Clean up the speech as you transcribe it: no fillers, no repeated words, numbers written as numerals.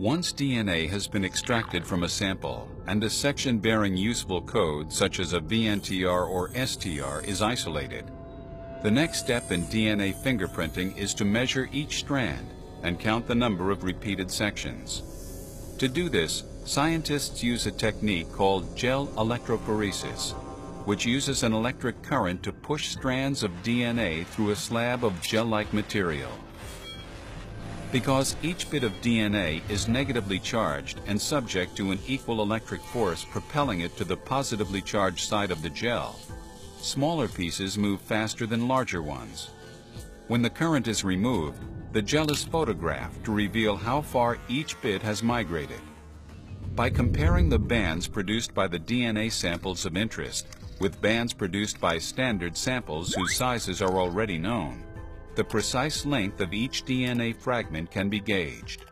Once DNA has been extracted from a sample and a section bearing useful code such as a VNTR or STR is isolated, the next step in DNA fingerprinting is to measure each strand and count the number of repeated sections. To do this, scientists use a technique called gel electrophoresis, which uses an electric current to push strands of DNA through a slab of gel-like material. Because each bit of DNA is negatively charged and subject to an equal electric force propelling it to the positively charged side of the gel, smaller pieces move faster than larger ones. When the current is removed, the gel is photographed to reveal how far each bit has migrated. By comparing the bands produced by the DNA samples of interest with bands produced by standard samples whose sizes are already known, the precise length of each DNA fragment can be gauged.